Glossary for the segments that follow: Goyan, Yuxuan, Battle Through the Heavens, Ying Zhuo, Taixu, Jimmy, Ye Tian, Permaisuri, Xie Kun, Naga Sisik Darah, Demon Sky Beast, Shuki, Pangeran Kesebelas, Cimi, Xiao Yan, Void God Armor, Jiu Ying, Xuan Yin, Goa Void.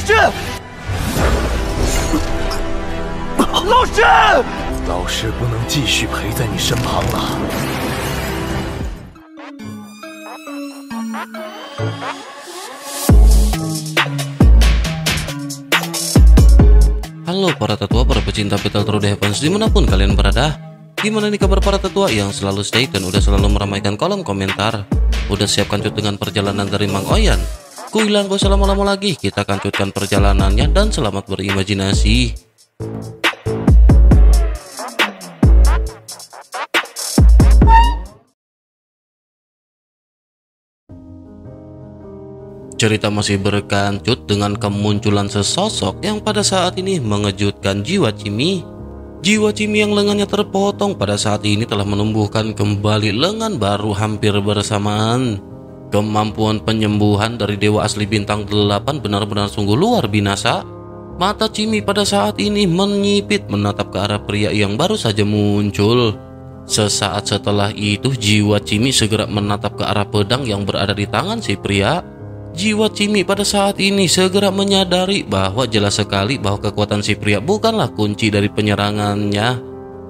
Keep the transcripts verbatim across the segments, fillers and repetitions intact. Halo para tetua, para pecinta Battle Through the Heavens dimanapun kalian berada. Gimana nih kabar para tetua yang selalu stay dan udah selalu meramaikan kolom komentar? Udah siap kancut dengan perjalanan dari Mang Oyan? Ku hilang, gak usah lama-lama lagi, kita kancutkan perjalanannya dan selamat berimajinasi. Cerita masih berkancut dengan kemunculan sesosok yang pada saat ini mengejutkan jiwa Cimi. Jiwa Cimi yang lengannya terpotong pada saat ini telah menumbuhkan kembali lengan baru hampir bersamaan. Kemampuan penyembuhan dari dewa asli bintang delapan benar-benar sungguh luar binasa. Mata Cimi pada saat ini menyipit menatap ke arah pria yang baru saja muncul. Sesaat setelah itu jiwa Cimi segera menatap ke arah pedang yang berada di tangan si pria. Jiwa Cimi pada saat ini segera menyadari bahwa jelas sekali bahwa kekuatan si pria bukanlah kunci dari penyerangannya.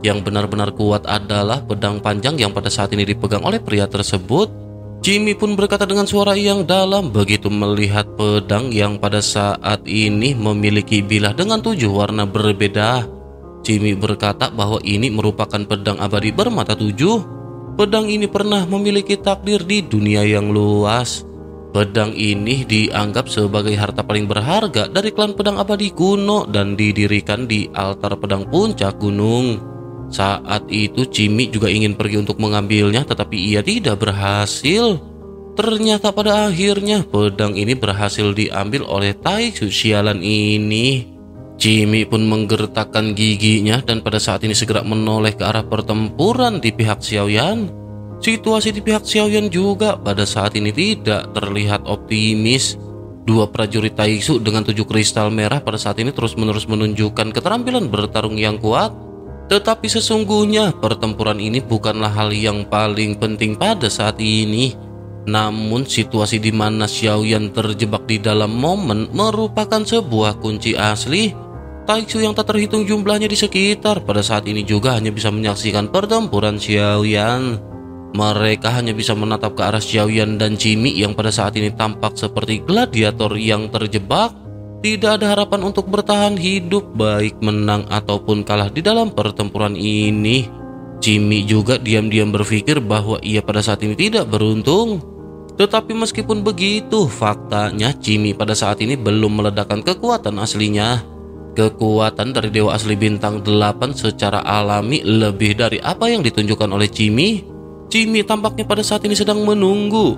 Yang benar-benar kuat adalah pedang panjang yang pada saat ini dipegang oleh pria tersebut. Jimmy pun berkata dengan suara yang dalam begitu melihat pedang yang pada saat ini memiliki bilah dengan tujuh warna berbeda. Jimmy berkata bahwa ini merupakan pedang abadi bermata tujuh. Pedang ini pernah memiliki takdir di dunia yang luas. Pedang ini dianggap sebagai harta paling berharga dari klan pedang abadi kuno dan didirikan di altar pedang puncak gunung. Saat itu Jimmy juga ingin pergi untuk mengambilnya, tetapi ia tidak berhasil. Ternyata pada akhirnya pedang ini berhasil diambil oleh Taixu sialan ini. Jimmy pun menggertakkan giginya dan pada saat ini segera menoleh ke arah pertempuran di pihak Xiao Yan. Situasi di pihak Xiao Yan juga pada saat ini tidak terlihat optimis. Dua prajurit Taixu dengan tujuh kristal merah pada saat ini terus-menerus menunjukkan keterampilan bertarung yang kuat. Tetapi sesungguhnya pertempuran ini bukanlah hal yang paling penting pada saat ini. Namun situasi di mana Xiao Yan terjebak di dalam momen merupakan sebuah kunci asli. Taixu yang tak terhitung jumlahnya di sekitar pada saat ini juga hanya bisa menyaksikan pertempuran Xiao Yan. Mereka hanya bisa menatap ke arah Xiao Yan dan Jimmy yang pada saat ini tampak seperti gladiator yang terjebak. Tidak ada harapan untuk bertahan hidup baik menang ataupun kalah di dalam pertempuran ini. Jimmy juga diam-diam berpikir bahwa ia pada saat ini tidak beruntung. Tetapi meskipun begitu, faktanya Jimmy pada saat ini belum meledakkan kekuatan aslinya. Kekuatan dari dewa asli bintang delapan secara alami lebih dari apa yang ditunjukkan oleh Jimmy. Jimmy tampaknya pada saat ini sedang menunggu.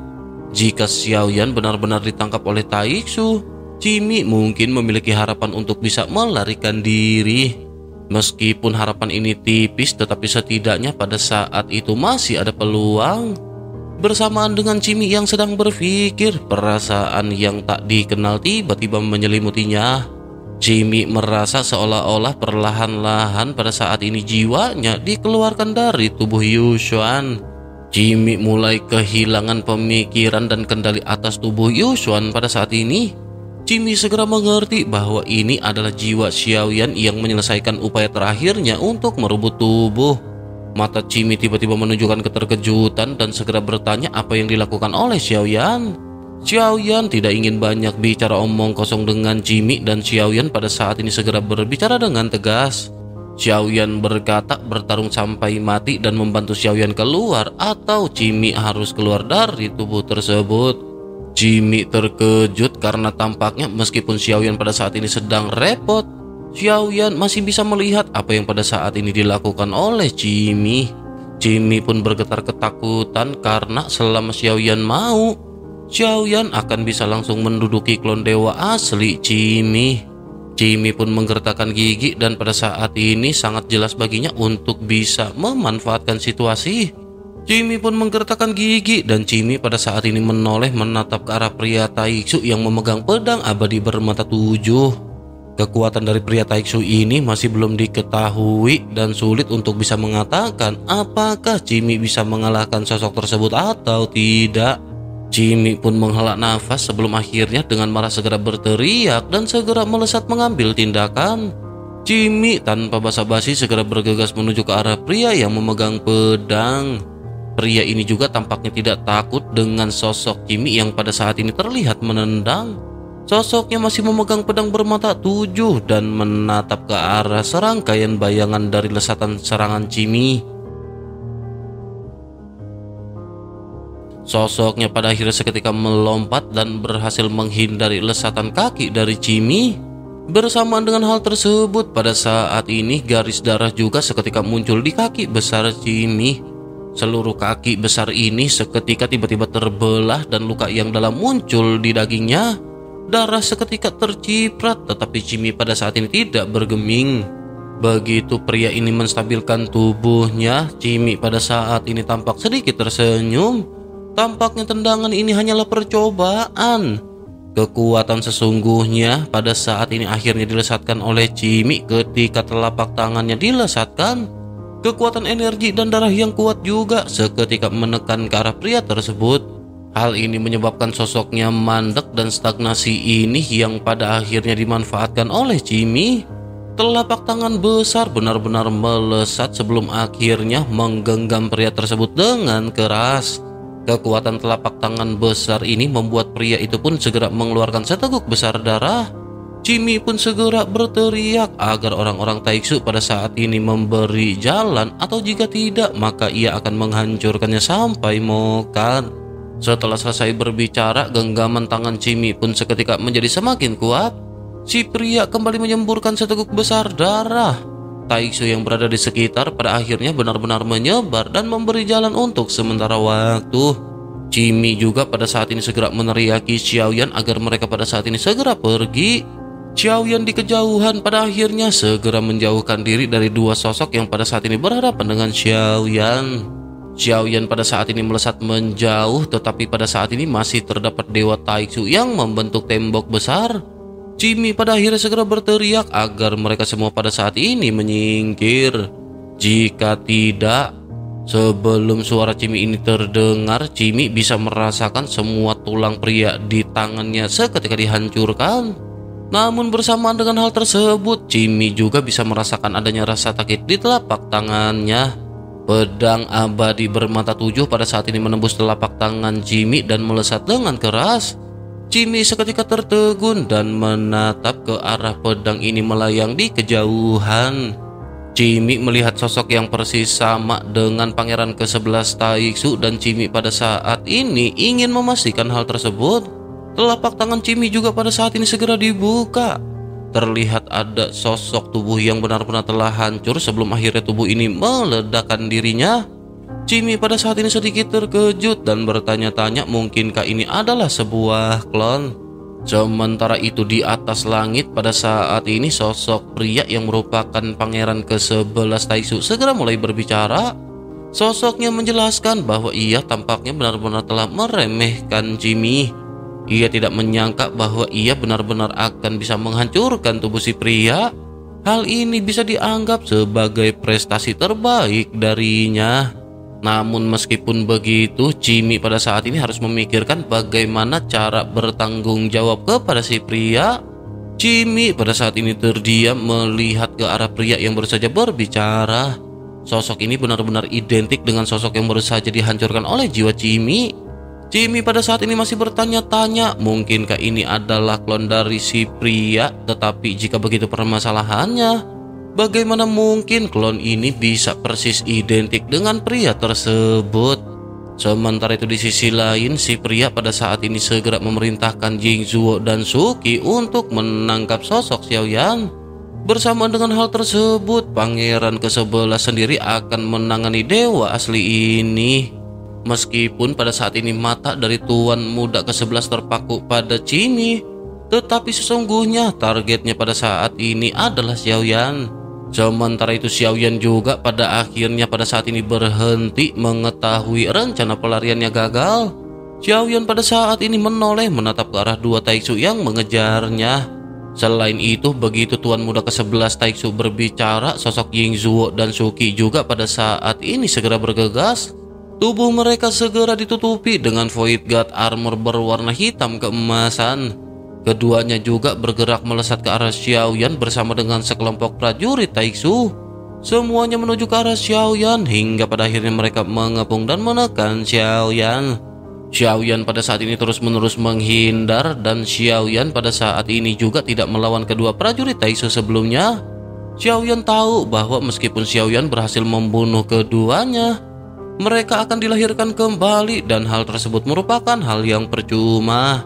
Jika Xiao Yan benar-benar ditangkap oleh Taixu, Jimmy mungkin memiliki harapan untuk bisa melarikan diri. Meskipun harapan ini tipis, tetapi setidaknya pada saat itu masih ada peluang. Bersamaan dengan Jimmy yang sedang berpikir, perasaan yang tak dikenal tiba-tiba menyelimutinya. Jimmy merasa seolah-olah perlahan-lahan pada saat ini jiwanya dikeluarkan dari tubuh Yuxuan. Jimmy mulai kehilangan pemikiran dan kendali atas tubuh Yuxuan pada saat ini. Jimmy segera mengerti bahwa ini adalah jiwa Xiao Yan yang menyelesaikan upaya terakhirnya untuk merebut tubuh. Mata Jimmy tiba-tiba menunjukkan keterkejutan dan segera bertanya apa yang dilakukan oleh Xiao Yan. Xiao Yan tidak ingin banyak bicara omong kosong dengan Jimmy dan Xiao Yan pada saat ini segera berbicara dengan tegas. Xiao Yan berkata bertarung sampai mati dan membantu Xiao Yan keluar atau Jimmy harus keluar dari tubuh tersebut. Jimmy terkejut karena tampaknya meskipun Xiao Yan pada saat ini sedang repot, Xiao Yan masih bisa melihat apa yang pada saat ini dilakukan oleh Jimmy. Jimmy pun bergetar ketakutan karena selama Xiao Yan mau, Xiao Yan akan bisa langsung menduduki klon dewa asli Jimmy. Jimmy pun menggertakkan gigi dan pada saat ini sangat jelas baginya untuk bisa memanfaatkan situasi. Jimmy pun menggertakkan gigi dan Jimmy pada saat ini menoleh menatap ke arah pria Taixu yang memegang pedang abadi bermata tujuh. Kekuatan dari pria Taixu ini masih belum diketahui dan sulit untuk bisa mengatakan apakah Jimmy bisa mengalahkan sosok tersebut atau tidak. Jimmy pun menghela nafas sebelum akhirnya dengan marah segera berteriak dan segera melesat mengambil tindakan. Jimmy tanpa basa-basi segera bergegas menuju ke arah pria yang memegang pedang. Pria ini juga tampaknya tidak takut dengan sosok Jimmy yang pada saat ini terlihat menendang. Sosoknya masih memegang pedang bermata tujuh dan menatap ke arah serangkaian bayangan dari lesatan serangan Jimmy. Sosoknya pada akhirnya seketika melompat dan berhasil menghindari lesatan kaki dari Jimmy. Bersamaan dengan hal tersebut, pada saat ini garis darah juga seketika muncul di kaki besar Jimmy. Seluruh kaki besar ini seketika tiba-tiba terbelah dan luka yang dalam muncul di dagingnya. Darah seketika terciprat, tetapi Jimmy pada saat ini tidak bergeming. Begitu pria ini menstabilkan tubuhnya, Jimmy pada saat ini tampak sedikit tersenyum. Tampaknya tendangan ini hanyalah percobaan. Kekuatan sesungguhnya pada saat ini akhirnya dilesatkan oleh Jimmy ketika telapak tangannya dilesatkan. Kekuatan energi dan darah yang kuat juga seketika menekan ke arah pria tersebut. Hal ini menyebabkan sosoknya mandek dan stagnasi ini yang pada akhirnya dimanfaatkan oleh Jimmy. Telapak tangan besar benar-benar melesat sebelum akhirnya menggenggam pria tersebut dengan keras. Kekuatan telapak tangan besar ini membuat pria itu pun segera mengeluarkan seteguk besar darah. Jimmy pun segera berteriak agar orang-orang Taixu pada saat ini memberi jalan, atau jika tidak maka ia akan menghancurkannya sampai mokat. Setelah selesai berbicara, genggaman tangan Jimmy pun seketika menjadi semakin kuat. Si pria kembali menyemburkan seteguk besar darah. Taixu yang berada di sekitar pada akhirnya benar-benar menyebar dan memberi jalan untuk sementara waktu. Jimmy juga pada saat ini segera meneriaki Xiao Yan agar mereka pada saat ini segera pergi. Xiao Yan di kejauhan pada akhirnya segera menjauhkan diri dari dua sosok yang pada saat ini berhadapan dengan Xiao Yan. Xiao Yan pada saat ini melesat menjauh, tetapi pada saat ini masih terdapat dewa Taixu yang membentuk tembok besar. Jimmy pada akhirnya segera berteriak agar mereka semua pada saat ini menyingkir. Jika tidak, sebelum suara Jimmy ini terdengar, Jimmy bisa merasakan semua tulang pria di tangannya seketika dihancurkan. Namun bersamaan dengan hal tersebut, Jimmy juga bisa merasakan adanya rasa sakit di telapak tangannya. Pedang abadi bermata tujuh pada saat ini menembus telapak tangan Jimmy dan melesat dengan keras. Jimmy seketika tertegun dan menatap ke arah pedang ini melayang di kejauhan. Jimmy melihat sosok yang persis sama dengan Pangeran Kesebelas Taixu, dan Jimmy pada saat ini ingin memastikan hal tersebut. Telapak tangan Jimmy juga pada saat ini segera dibuka. Terlihat ada sosok tubuh yang benar-benar telah hancur sebelum akhirnya tubuh ini meledakkan dirinya. Jimmy pada saat ini sedikit terkejut dan bertanya-tanya, mungkinkah ini adalah sebuah klon? Sementara itu di atas langit pada saat ini sosok pria yang merupakan Pangeran Kesebelas Taixu segera mulai berbicara. Sosoknya menjelaskan bahwa ia tampaknya benar-benar telah meremehkan Jimmy. Ia tidak menyangka bahwa ia benar-benar akan bisa menghancurkan tubuh si pria. Hal ini bisa dianggap sebagai prestasi terbaik darinya. Namun meskipun begitu, Jimmy pada saat ini harus memikirkan bagaimana cara bertanggung jawab kepada si pria. Jimmy pada saat ini terdiam melihat ke arah pria yang baru saja berbicara. Sosok ini benar-benar identik dengan sosok yang baru saja dihancurkan oleh jiwa Jimmy. Jimmy pada saat ini masih bertanya-tanya, mungkinkah ini adalah klon dari si pria? Tetapi jika begitu permasalahannya, bagaimana mungkin klon ini bisa persis identik dengan pria tersebut? Sementara itu di sisi lain, si pria pada saat ini segera memerintahkan Ying Zhuo dan Shuki untuk menangkap sosok Xiao Yan. Bersamaan dengan hal tersebut, Pangeran Kesebelas sendiri akan menangani dewa asli ini. Meskipun pada saat ini mata dari Tuan Muda Kesebelas terpaku pada Jimmy, tetapi sesungguhnya targetnya pada saat ini adalah Xiao Yan. Sementara itu Xiao Yan juga pada akhirnya pada saat ini berhenti mengetahui rencana pelariannya gagal. Xiao Yan pada saat ini menoleh menatap ke arah dua Taixu yang mengejarnya. Selain itu, begitu Tuan Muda Kesebelas Taixu berbicara, sosok Ying Zhuo dan Shuki juga pada saat ini segera bergegas. Tubuh mereka segera ditutupi dengan Void God Armor berwarna hitam keemasan. Keduanya juga bergerak melesat ke arah Xiao Yan bersama dengan sekelompok prajurit Taixu. Semuanya menuju ke arah Xiao Yan hingga pada akhirnya mereka mengepung dan menekan Xiao Yan. Xiao Yan pada saat ini terus-menerus menghindar dan Xiao Yan pada saat ini juga tidak melawan kedua prajurit Taixu sebelumnya. Xiao Yan tahu bahwa meskipun Xiao Yan berhasil membunuh keduanya, mereka akan dilahirkan kembali dan hal tersebut merupakan hal yang percuma.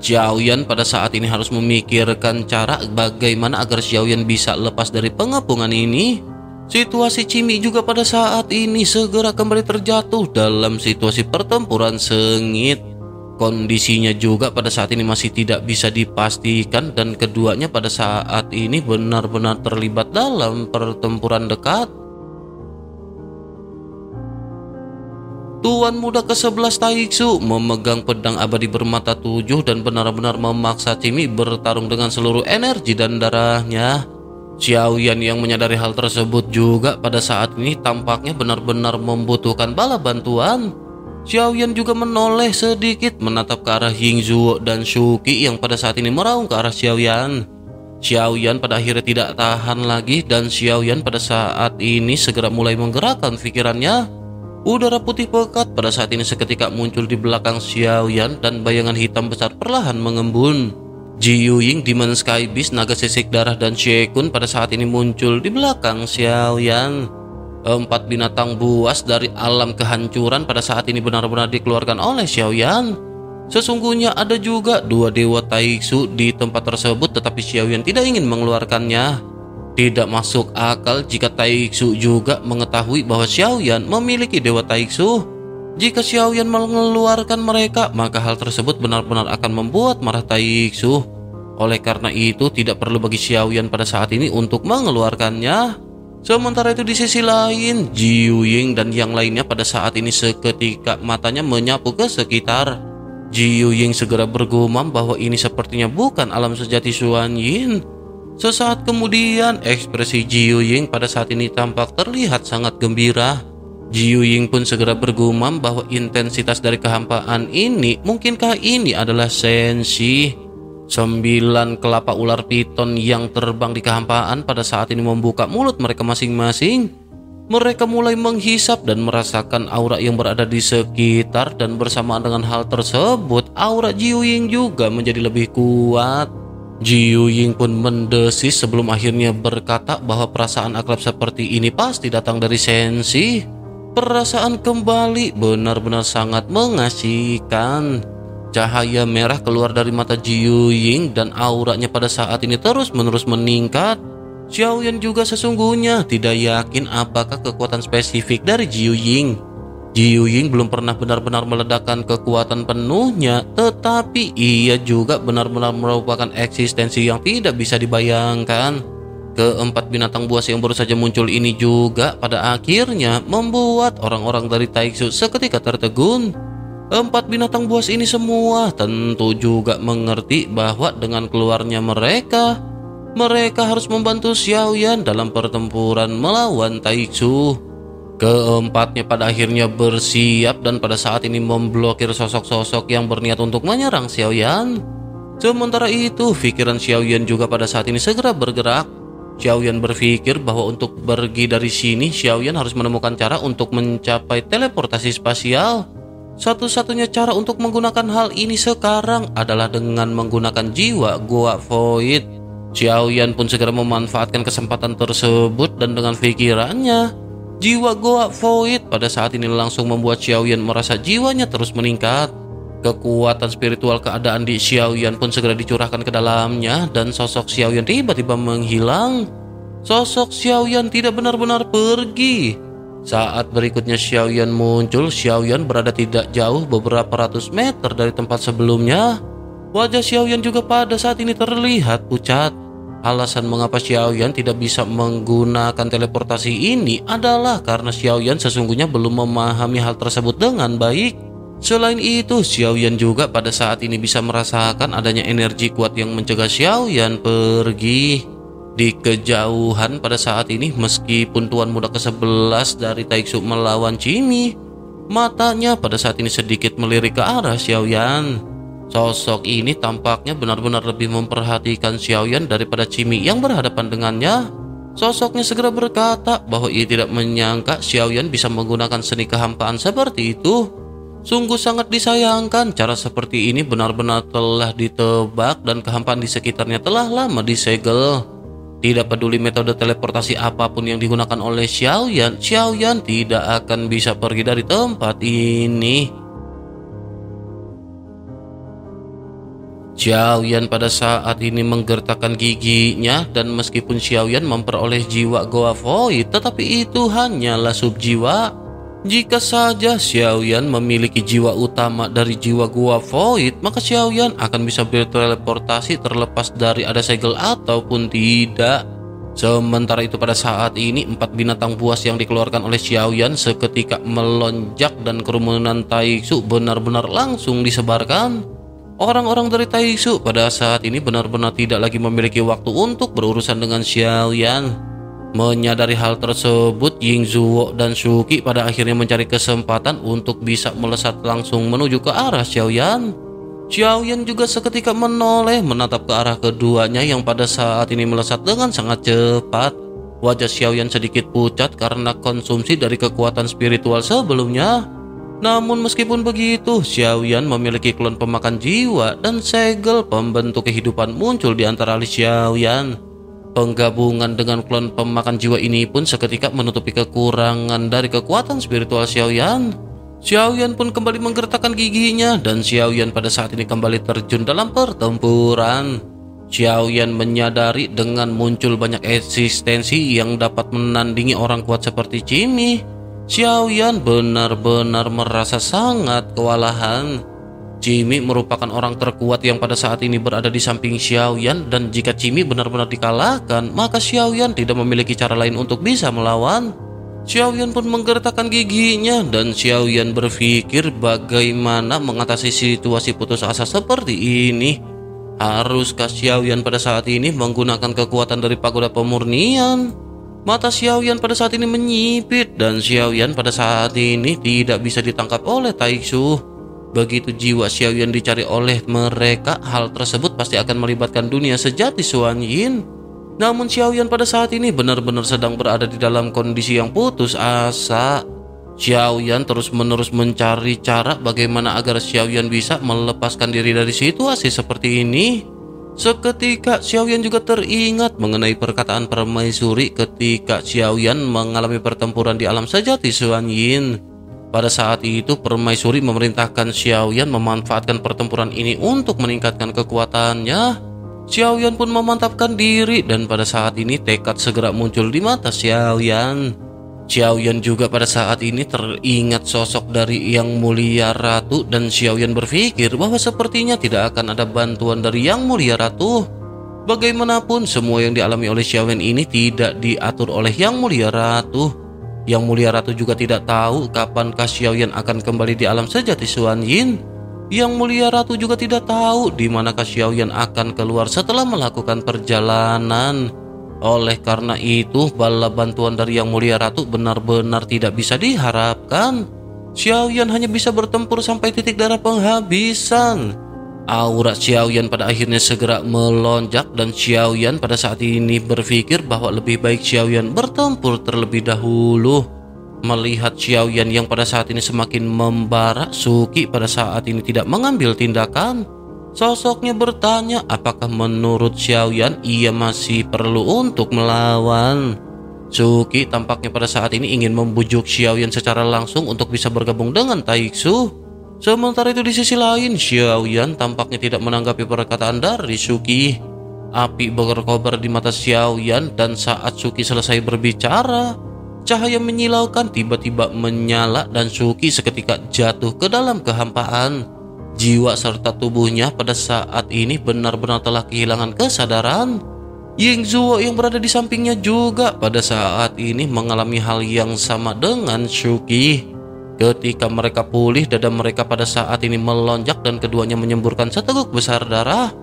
Xiao Yan pada saat ini harus memikirkan cara bagaimana agar Xiao Yan bisa lepas dari pengepungan ini. Situasi Cimi juga pada saat ini segera kembali terjatuh dalam situasi pertempuran sengit. Kondisinya juga pada saat ini masih tidak bisa dipastikan dan keduanya pada saat ini benar-benar terlibat dalam pertempuran dekat. Tuan Muda Kesebelas Taixu memegang pedang abadi bermata tujuh dan benar-benar memaksa Cimi bertarung dengan seluruh energi dan darahnya. Xiao Yan yang menyadari hal tersebut juga pada saat ini tampaknya benar-benar membutuhkan bala bantuan. Xiao Yan juga menoleh sedikit menatap ke arah Ying Zhuo dan Shuki yang pada saat ini meraung ke arah Xiao Yan. Xiao Yan pada akhirnya tidak tahan lagi dan Xiao Yan pada saat ini segera mulai menggerakkan pikirannya. Udara putih pekat pada saat ini seketika muncul di belakang Xiao Yan dan bayangan hitam besar perlahan mengembun. Jiu Ying, Demon Sky Beast, Naga Sisik Darah dan Xie Kun pada saat ini muncul di belakang Xiao Yan. Empat binatang buas dari alam kehancuran pada saat ini benar-benar dikeluarkan oleh Xiao Yan. Sesungguhnya ada juga dua dewa Taixu di tempat tersebut, tetapi Xiao Yan tidak ingin mengeluarkannya. Tidak masuk akal jika Taixu juga mengetahui bahwa Xiao Yan memiliki dewa Taixu. Jika Xiao Yan mengeluarkan mereka, maka hal tersebut benar-benar akan membuat marah Taixu. Oleh karena itu, tidak perlu bagi Xiao Yan pada saat ini untuk mengeluarkannya. Sementara itu di sisi lain, Jiu Ying dan yang lainnya pada saat ini seketika matanya menyapu ke sekitar. Jiu Ying segera bergumam bahwa ini sepertinya bukan alam sejati Xuan Yin. Sesaat kemudian, ekspresi Jiu Ying pada saat ini tampak terlihat sangat gembira. Jiu Ying pun segera bergumam bahwa intensitas dari kehampaan ini, mungkinkah ini adalah sensi? Sembilan kelapa ular piton yang terbang di kehampaan pada saat ini membuka mulut mereka masing-masing. Mereka mulai menghisap dan merasakan aura yang berada di sekitar, dan bersamaan dengan hal tersebut, aura Jiu Ying juga menjadi lebih kuat. Jiu Ying pun mendesis sebelum akhirnya berkata bahwa perasaan akrab seperti ini pasti datang dari sensi. Perasaan kembali benar-benar sangat mengasihkan. Cahaya merah keluar dari mata Jiu Ying dan auranya pada saat ini terus-menerus meningkat. Xiao Yan juga sesungguhnya tidak yakin apakah kekuatan spesifik dari Jiu Ying. Jiu Ying belum pernah benar-benar meledakkan kekuatan penuhnya, tetapi ia juga benar-benar merupakan eksistensi yang tidak bisa dibayangkan. Keempat binatang buas yang baru saja muncul ini juga pada akhirnya membuat orang-orang dari Taixu seketika tertegun. Empat binatang buas ini semua tentu juga mengerti bahwa dengan keluarnya mereka, mereka harus membantu Xiao Yan dalam pertempuran melawan Taixu. Keempatnya pada akhirnya bersiap dan pada saat ini memblokir sosok-sosok yang berniat untuk menyerang Xiao Yan. Sementara itu, pikiran Xiao Yan juga pada saat ini segera bergerak. Xiao Yan berpikir bahwa untuk pergi dari sini, Xiao Yan harus menemukan cara untuk mencapai teleportasi spasial. Satu-satunya cara untuk menggunakan hal ini sekarang adalah dengan menggunakan jiwa Goa Void. Xiao Yan pun segera memanfaatkan kesempatan tersebut dan dengan pikirannya, jiwa Goa Void pada saat ini langsung membuat Xiao Yan merasa jiwanya terus meningkat. Kekuatan spiritual keadaan di Xiao Yan pun segera dicurahkan ke dalamnya dan sosok Xiao Yan tiba-tiba menghilang. Sosok Xiao Yan tidak benar-benar pergi. Saat berikutnya Xiao Yan muncul, Xiao Yan berada tidak jauh beberapa ratus meter dari tempat sebelumnya. Wajah Xiao Yan juga pada saat ini terlihat pucat. Alasan mengapa Xiao Yan tidak bisa menggunakan teleportasi ini adalah karena Xiao Yan sesungguhnya belum memahami hal tersebut dengan baik. Selain itu, Xiao Yan juga pada saat ini bisa merasakan adanya energi kuat yang mencegah Xiao Yan pergi. Di kejauhan pada saat ini, meskipun Tuan Muda Kesebelas dari Taixu melawan Cimi, Matanya pada saat ini sedikit melirik ke arah Xiao Yan. Sosok ini tampaknya benar-benar lebih memperhatikan Xiao Yan daripada Cimi yang berhadapan dengannya. Sosoknya segera berkata bahwa ia tidak menyangka Xiao Yan bisa menggunakan seni kehampaan seperti itu. Sungguh sangat disayangkan, cara seperti ini benar-benar telah ditebak dan kehampaan di sekitarnya telah lama disegel. Tidak peduli metode teleportasi apapun yang digunakan oleh Xiao Yan, Xiao Yan tidak akan bisa pergi dari tempat ini. Xiao Yan pada saat ini menggertakkan giginya, dan meskipun Xiao Yan memperoleh jiwa Goa Void, tetapi itu hanyalah subjiwa. Jika saja Xiao Yan memiliki jiwa utama dari jiwa Goa Void, maka Xiao Yan akan bisa berteleportasi terlepas dari ada segel ataupun tidak. Sementara itu pada saat ini empat binatang buas yang dikeluarkan oleh Xiao Yan seketika melonjak dan kerumunan Taixu benar-benar langsung disebarkan. Orang-orang dari Taixu pada saat ini benar-benar tidak lagi memiliki waktu untuk berurusan dengan Xiao Yan. Menyadari hal tersebut, Ying Zhuo dan Shuki pada akhirnya mencari kesempatan untuk bisa melesat langsung menuju ke arah Xiao Yan. Xiao Yan juga seketika menoleh menatap ke arah keduanya yang pada saat ini melesat dengan sangat cepat. Wajah Xiao Yan sedikit pucat karena konsumsi dari kekuatan spiritual sebelumnya. Namun meskipun begitu, Xiao Yan memiliki klon pemakan jiwa dan segel pembentuk kehidupan muncul di antara alis Xiao Yan. Penggabungan dengan klon pemakan jiwa ini pun seketika menutupi kekurangan dari kekuatan spiritual Xiao Yan. Xiao Yan pun kembali menggertakkan giginya dan Xiao Yan pada saat ini kembali terjun dalam pertempuran. Xiao Yan menyadari dengan muncul banyak eksistensi yang dapat menandingi orang kuat seperti Jimmy, Xiao Yan benar-benar merasa sangat kewalahan. Cimi merupakan orang terkuat yang pada saat ini berada di samping Xiao Yan, dan jika Cimi benar-benar dikalahkan, maka Xiao Yan tidak memiliki cara lain untuk bisa melawan. Xiao Yan pun menggertakkan giginya dan Xiao Yan berpikir bagaimana mengatasi situasi putus asa seperti ini. Haruskah Xiao Yan pada saat ini menggunakan kekuatan dari pagoda pemurnian? Mata Xiao Yan pada saat ini menyipit dan Xiao Yan pada saat ini tidak bisa ditangkap oleh Taixu. Begitu jiwa Xiao Yan dicari oleh mereka, hal tersebut pasti akan melibatkan dunia sejati Xuan Yin. Namun Xiao Yan pada saat ini benar-benar sedang berada di dalam kondisi yang putus asa. Xiao Yan terus-menerus mencari cara bagaimana agar Xiao Yan bisa melepaskan diri dari situasi seperti ini. Seketika Xiao Yan juga teringat mengenai perkataan Permaisuri ketika Xiao Yan mengalami pertempuran di alam sejati Xuan Yin. Pada saat itu Permaisuri memerintahkan Xiao Yan memanfaatkan pertempuran ini untuk meningkatkan kekuatannya. Xiao Yan pun memantapkan diri dan pada saat ini tekad segera muncul di mata Xiao Yan. Xiao Yan juga pada saat ini teringat sosok dari Yang Mulia Ratu dan Xiao Yan berpikir bahwa sepertinya tidak akan ada bantuan dari Yang Mulia Ratu. Bagaimanapun semua yang dialami oleh Xiao Yan ini tidak diatur oleh Yang Mulia Ratu. Yang Mulia Ratu juga tidak tahu kapankah Xiao Yan akan kembali di alam sejati Xuan Yin. Yang Mulia Ratu juga tidak tahu di manakah Xiao Yan akan keluar setelah melakukan perjalanan. Oleh karena itu, bala bantuan dari Yang Mulia Ratu benar-benar tidak bisa diharapkan. Xiao Yan hanya bisa bertempur sampai titik darah penghabisan. Aura Xiao Yan pada akhirnya segera melonjak dan Xiao Yan pada saat ini berpikir bahwa lebih baik Xiao Yan bertempur terlebih dahulu. Melihat Xiao Yan yang pada saat ini semakin membara, Shuki pada saat ini tidak mengambil tindakan. Sosoknya bertanya apakah menurut Xiao Yan ia masih perlu untuk melawan. Shuki tampaknya pada saat ini ingin membujuk Xiao Yan secara langsung untuk bisa bergabung dengan Taixu. Sementara itu di sisi lain Xiao Yan tampaknya tidak menanggapi perkataan dari Shuki. Api berkobar di mata Xiao Yan dan saat Shuki selesai berbicara, cahaya menyilaukan tiba-tiba menyala dan Shuki seketika jatuh ke dalam kehampaan. Jiwa serta tubuhnya pada saat ini benar-benar telah kehilangan kesadaran. Ying Zhuo yang berada di sampingnya juga pada saat ini mengalami hal yang sama dengan Shuki. Ketika mereka pulih, dada mereka pada saat ini melonjak dan keduanya menyemburkan seteguk besar darah.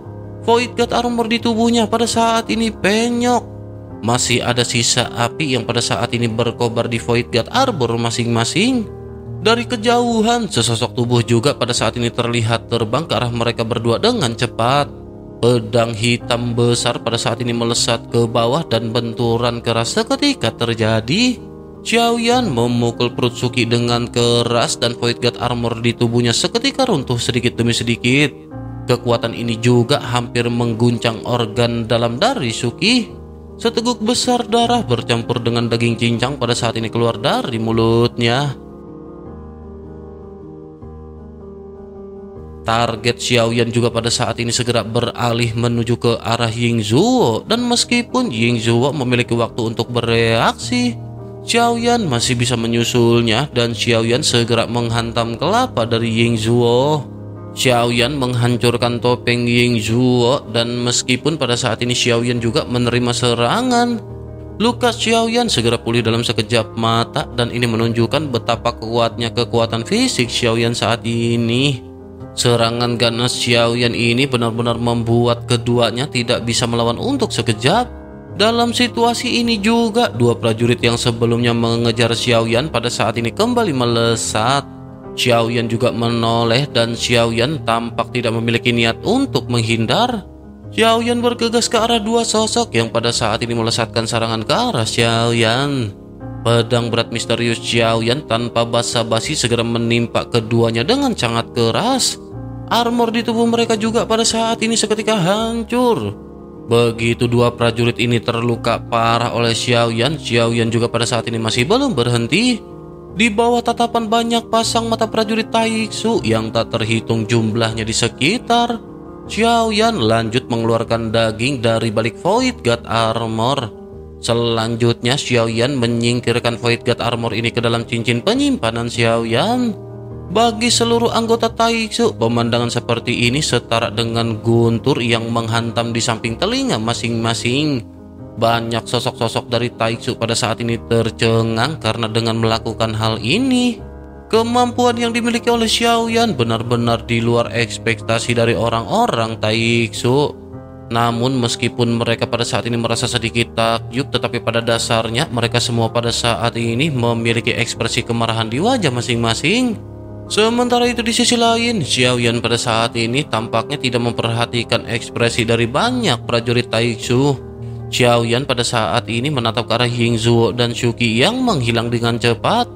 Void God Armor di tubuhnya pada saat ini penyok. Masih ada sisa api yang pada saat ini berkobar di Void God Armor masing-masing. Dari kejauhan, sesosok tubuh juga pada saat ini terlihat terbang ke arah mereka berdua dengan cepat. Pedang hitam besar pada saat ini melesat ke bawah dan benturan keras seketika terjadi. Xiao Yan memukul perut Shuki dengan keras dan Void God Armor di tubuhnya seketika runtuh sedikit demi sedikit. Kekuatan ini juga hampir mengguncang organ dalam dari Shuki. Seteguk besar darah bercampur dengan daging cincang pada saat ini keluar dari mulutnya. Target Xiao Yan juga pada saat ini segera beralih menuju ke arah Ying Zhuo, dan meskipun Ying Zhuo memiliki waktu untuk bereaksi, Xiao Yan masih bisa menyusulnya dan Xiao Yan segera menghantam kelapa dari Ying Zhuo. Xiao Yan menghancurkan topeng Ying Zhuo dan meskipun pada saat ini Xiao Yan juga menerima serangan, luka Xiao Yan segera pulih dalam sekejap mata dan ini menunjukkan betapa kuatnya kekuatan fisik Xiao Yan saat ini. Serangan ganas Xiao Yan ini benar-benar membuat keduanya tidak bisa melawan untuk sekejap. Dalam situasi ini juga dua prajurit yang sebelumnya mengejar Xiao Yan pada saat ini kembali melesat. Xiao Yan juga menoleh dan Xiao Yan tampak tidak memiliki niat untuk menghindar. Xiao Yan bergegas ke arah dua sosok yang pada saat ini melesatkan serangan ke arah Xiao Yan. Pedang berat misterius Xiao Yan tanpa basa-basi segera menimpa keduanya dengan sangat keras. Armor di tubuh mereka juga pada saat ini seketika hancur. Begitu dua prajurit ini terluka parah oleh Xiao Yan, Xiao Yan juga pada saat ini masih belum berhenti. Di bawah tatapan banyak pasang mata prajurit Taixu yang tak terhitung jumlahnya di sekitar, Xiao Yan lanjut mengeluarkan daging dari balik Void God Armor. Selanjutnya Xiao Yan menyingkirkan Void God Armor ini ke dalam cincin penyimpanan Xiao Yan. Bagi seluruh anggota Taixu, pemandangan seperti ini setara dengan guntur yang menghantam di samping telinga masing-masing. Banyak sosok-sosok dari Taixu pada saat ini tercengang karena dengan melakukan hal ini, kemampuan yang dimiliki oleh Xiao Yan benar-benar di luar ekspektasi dari orang-orang Taixu. Namun meskipun mereka pada saat ini merasa sedikit takjub, tetapi pada dasarnya mereka semua pada saat ini memiliki ekspresi kemarahan di wajah masing-masing. Sementara itu di sisi lain, Xiao Yan pada saat ini tampaknya tidak memperhatikan ekspresi dari banyak prajurit Taixu. Xiao Yan pada saat ini menatap ke arah Ying Zhuo dan Shuki yang menghilang dengan cepat.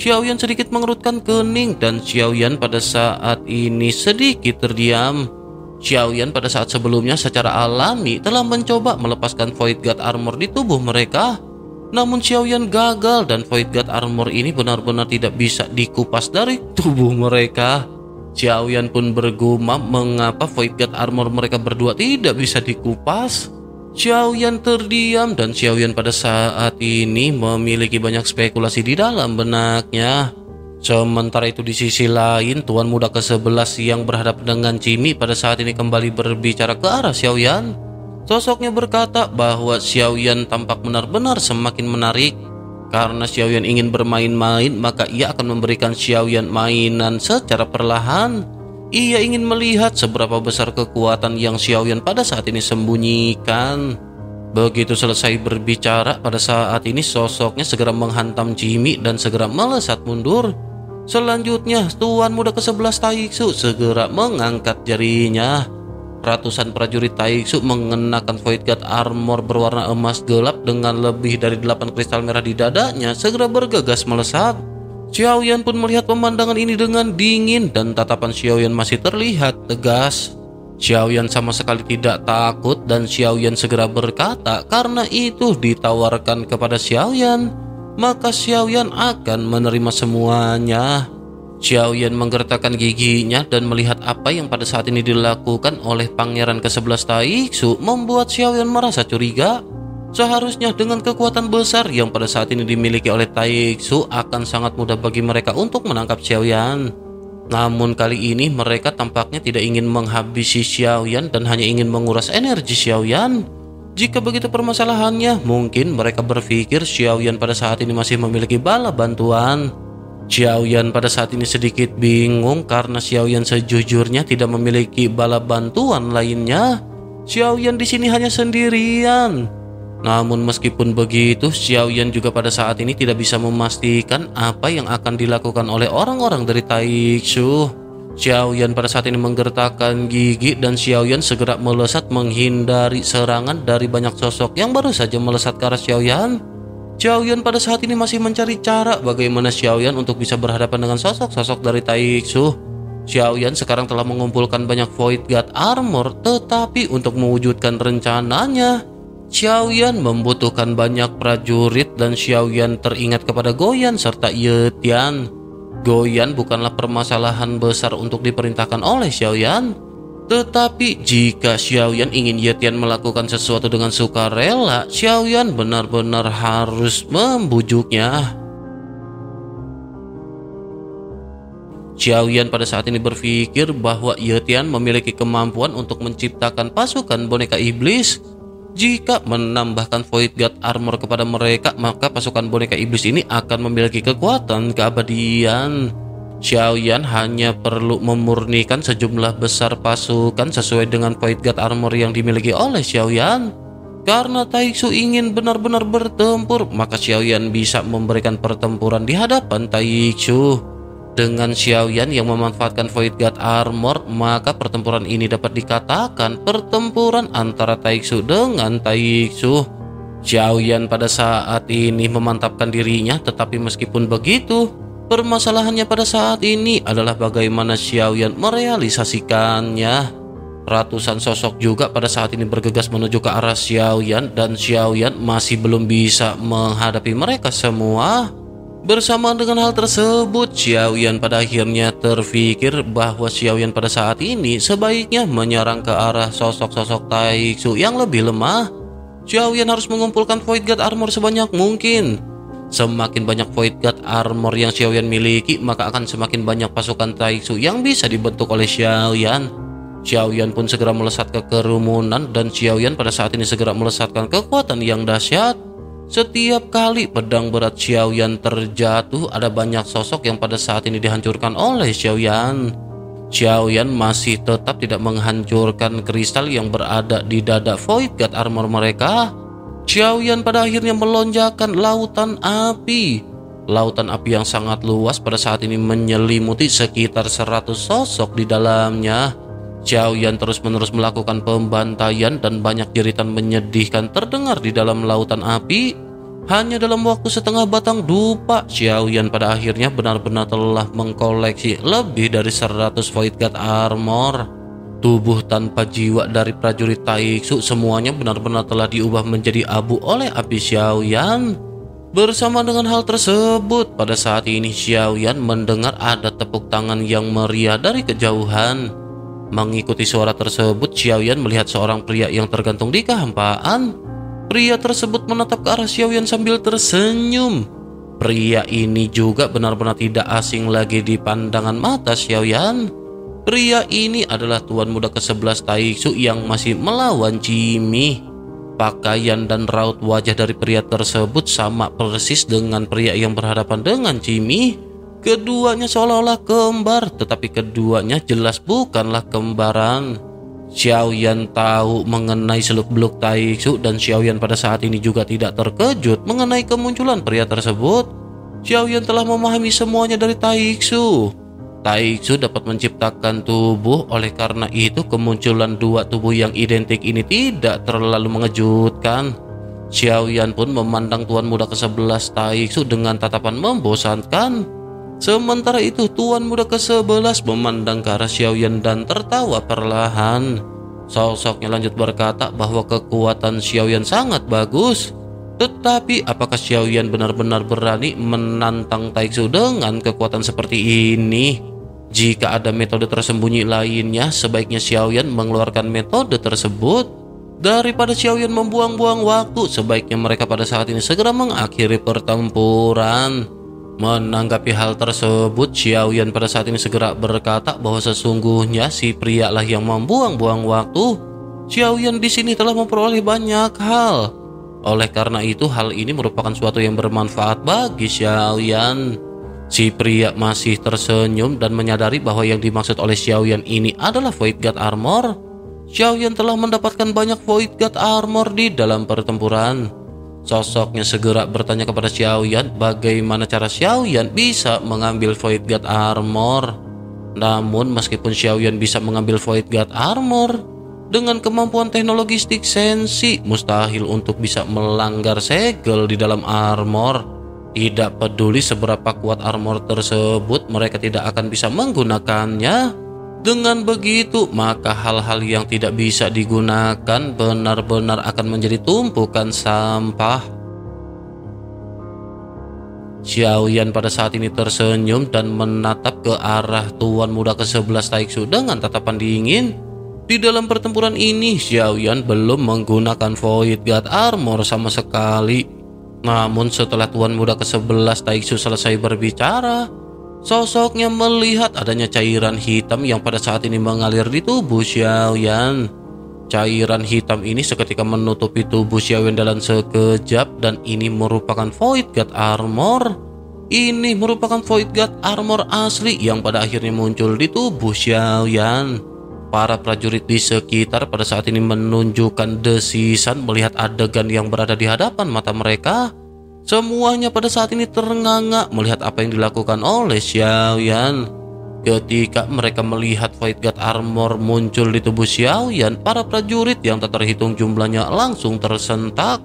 Xiao Yan sedikit mengerutkan kening dan Xiao Yan pada saat ini sedikit terdiam. Xiao Yan pada saat sebelumnya secara alami telah mencoba melepaskan Void God Armor di tubuh mereka. Namun Xiao Yan gagal dan Void God Armor ini benar-benar tidak bisa dikupas dari tubuh mereka. Xiao Yan pun bergumam mengapa Void God Armor mereka berdua tidak bisa dikupas. Xiao Yan terdiam dan Xiao Yan pada saat ini memiliki banyak spekulasi di dalam benaknya. Sementara itu di sisi lain, Tuan Muda Kesebelas yang berhadapan dengan Cimi pada saat ini kembali berbicara ke arah Xiao Yan. Sosoknya berkata bahwa Xiao Yan tampak benar-benar semakin menarik. Karena Xiao Yan ingin bermain-main, maka ia akan memberikan Xiao Yan mainan secara perlahan. Ia ingin melihat seberapa besar kekuatan yang Xiao Yan pada saat ini sembunyikan. Begitu selesai berbicara, pada saat ini sosoknya segera menghantam Jimmy dan segera melesat mundur. Selanjutnya, Tuan Muda Kesebelas Taixu segera mengangkat jarinya. Ratusan prajurit Taixu mengenakan Void God Armor berwarna emas gelap dengan lebih dari delapan kristal merah di dadanya segera bergegas melesat. Xiao Yan pun melihat pemandangan ini dengan dingin dan tatapan Xiao Yan masih terlihat tegas. Xiao Yan sama sekali tidak takut dan Xiao Yan segera berkata karena itu ditawarkan kepada Xiao Yan, maka Xiao Yan akan menerima semuanya. Xiao Yan menggertakkan giginya dan melihat apa yang pada saat ini dilakukan oleh Pangeran Kesebelas Taixu membuat Xiao Yan merasa curiga. Seharusnya dengan kekuatan besar yang pada saat ini dimiliki oleh Taixu akan sangat mudah bagi mereka untuk menangkap Xiao Yan. Namun kali ini mereka tampaknya tidak ingin menghabisi Xiao Yan dan hanya ingin menguras energi Xiao Yan. Jika begitu permasalahannya, mungkin mereka berpikir Xiao Yan pada saat ini masih memiliki bala bantuan. Xiao Yan pada saat ini sedikit bingung karena Xiao Yan sejujurnya tidak memiliki bala bantuan lainnya. Xiao Yan di sini hanya sendirian. Namun meskipun begitu, Xiao Yan juga pada saat ini tidak bisa memastikan apa yang akan dilakukan oleh orang-orang dari Taixu. Xiao Yan pada saat ini menggertakkan gigi dan Xiao Yan segera melesat menghindari serangan dari banyak sosok yang baru saja melesat ke arah Xiao Yan. Xiao Yan pada saat ini masih mencari cara bagaimana Xiao Yan untuk bisa berhadapan dengan sosok-sosok dari Taixu. Xiao Yan sekarang telah mengumpulkan banyak Void God Armor, tetapi untuk mewujudkan rencananya, Xiao Yan membutuhkan banyak prajurit dan Xiao Yan teringat kepada Goyan serta Ye Tian. Goyan bukanlah permasalahan besar untuk diperintahkan oleh Xiao Yan, tetapi jika Xiao Yan ingin Ye Tian melakukan sesuatu dengan sukarela, Xiao Yan benar-benar harus membujuknya. Xiao Yan pada saat ini berpikir bahwa Ye Tian memiliki kemampuan untuk menciptakan pasukan boneka iblis. Jika menambahkan Void God Armor kepada mereka, maka pasukan boneka iblis ini akan memiliki kekuatan keabadian. Xiao Yan hanya perlu memurnikan sejumlah besar pasukan sesuai dengan Void God Armor yang dimiliki oleh Xiao Yan. Karena Taixu ingin benar-benar bertempur, maka Xiao Yan bisa memberikan pertempuran di hadapan Taixu. Dengan Xiao Yan yang memanfaatkan Void God Armor, maka pertempuran ini dapat dikatakan pertempuran antara Taixu dengan Taixu. Xiao Yan pada saat ini memantapkan dirinya, tetapi meskipun begitu, permasalahannya pada saat ini adalah bagaimana Xiao Yan merealisasikannya. Ratusan sosok juga pada saat ini bergegas menuju ke arah Xiao Yan dan Xiao Yan masih belum bisa menghadapi mereka semua. Bersamaan dengan hal tersebut, Xiao Yan pada akhirnya terpikir bahwa Xiao Yan pada saat ini sebaiknya menyerang ke arah sosok-sosok Taixu yang lebih lemah. Xiao Yan harus mengumpulkan Void God Armor sebanyak mungkin. Semakin banyak Void God Armor yang Xiao Yan miliki, maka akan semakin banyak pasukan Taixu yang bisa dibentuk oleh Xiao Yan. Xiao Yan pun segera melesat ke kerumunan dan Xiao Yan pada saat ini segera melesatkan kekuatan yang dahsyat. Setiap kali pedang berat Xiao Yan terjatuh, ada banyak sosok yang pada saat ini dihancurkan oleh Xiao Yan. Xiao Yan masih tetap tidak menghancurkan kristal yang berada di dada Void God Armor mereka. Xiao Yan pada akhirnya melonjakkan lautan api. Lautan api yang sangat luas pada saat ini menyelimuti sekitar seratus sosok di dalamnya. Xiao Yan terus-menerus melakukan pembantaian dan banyak jeritan menyedihkan terdengar di dalam lautan api. Hanya dalam waktu setengah batang dupa, Xiao Yan pada akhirnya benar-benar telah mengkoleksi lebih dari seratus Void God Armor. Tubuh tanpa jiwa dari prajurit Taixu semuanya benar-benar telah diubah menjadi abu oleh api Xiao Yan. Bersama dengan hal tersebut, pada saat ini Xiao Yan mendengar ada tepuk tangan yang meriah dari kejauhan. Mengikuti suara tersebut, Xiao Yan melihat seorang pria yang tergantung di kehampaan. Pria tersebut menatap ke arah Xiao Yan sambil tersenyum. Pria ini juga benar-benar tidak asing lagi di pandangan mata Xiao Yan. Pria ini adalah tuan muda kesebelas Taixu yang masih melawan Cimi. Pakaian dan raut wajah dari pria tersebut sama persis dengan pria yang berhadapan dengan Cimi. Keduanya seolah-olah kembar, tetapi keduanya jelas bukanlah kembaran. Xiao Yan tahu mengenai seluk-beluk Taixu dan Xiao Yan pada saat ini juga tidak terkejut mengenai kemunculan pria tersebut. Xiao Yan telah memahami semuanya dari Taixu. Taixu dapat menciptakan tubuh, oleh karena itu kemunculan dua tubuh yang identik ini tidak terlalu mengejutkan. Xiao Yan pun memandang tuan muda kesebelas Taixu dengan tatapan membosankan. Sementara itu, tuan muda kesebelas memandang ke arah Xiao Yan dan tertawa perlahan. Sosoknya lanjut berkata bahwa kekuatan Xiao Yan sangat bagus. Tetapi apakah Xiao Yan benar-benar berani menantang Taixu dengan kekuatan seperti ini? Jika ada metode tersembunyi lainnya, sebaiknya Xiao Yan mengeluarkan metode tersebut. Daripada Xiao Yan membuang-buang waktu, sebaiknya mereka pada saat ini segera mengakhiri pertempuran. Menanggapi hal tersebut, Xiao Yan pada saat ini segera berkata bahwa sesungguhnya si pria lah yang membuang-buang waktu. Xiao Yan di sini telah memperoleh banyak hal. Oleh karena itu, hal ini merupakan suatu yang bermanfaat bagi Xiao Yan. Si pria masih tersenyum dan menyadari bahwa yang dimaksud oleh Xiao Yan ini adalah Void God Armor. Xiao Yan telah mendapatkan banyak Void God Armor di dalam pertempuran. Sosoknya segera bertanya kepada Xiao Yan bagaimana cara Xiao Yan bisa mengambil Void God Armor. Namun meskipun Xiao Yan bisa mengambil Void God Armor, dengan kemampuan teknologi stick sensi, mustahil untuk bisa melanggar segel di dalam armor. Tidak peduli seberapa kuat armor tersebut, mereka tidak akan bisa menggunakannya. Dengan begitu, maka hal-hal yang tidak bisa digunakan benar-benar akan menjadi tumpukan sampah. Xiao Yan pada saat ini tersenyum dan menatap ke arah Tuan Muda Kesebelas Taixu dengan tatapan dingin. Di dalam pertempuran ini, Xiao Yan belum menggunakan Void God Armor sama sekali. Namun setelah Tuan Muda Kesebelas Taixu selesai berbicara, sosoknya melihat adanya cairan hitam yang pada saat ini mengalir di tubuh Xiao Yan. Cairan hitam ini seketika menutupi tubuh Xiao Yan dalam sekejap, dan ini merupakan Void God Armor. Ini merupakan Void God Armor asli yang pada akhirnya muncul di tubuh Xiao Yan. Para prajurit di sekitar pada saat ini menunjukkan desisan melihat adegan yang berada di hadapan mata mereka. Semuanya pada saat ini ternganga melihat apa yang dilakukan oleh Xiao Yan. Ketika mereka melihat Void God Armor muncul di tubuh Xiao Yan, para prajurit yang tak terhitung jumlahnya langsung tersentak.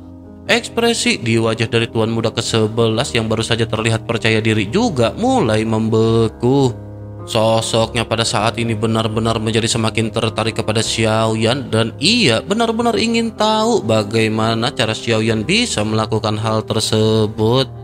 Ekspresi di wajah dari Tuan Muda Kesebelas yang baru saja terlihat percaya diri juga mulai membeku. Sosoknya pada saat ini benar-benar menjadi semakin tertarik kepada Xiao Yan, dan ia benar-benar ingin tahu bagaimana cara Xiao Yan bisa melakukan hal tersebut.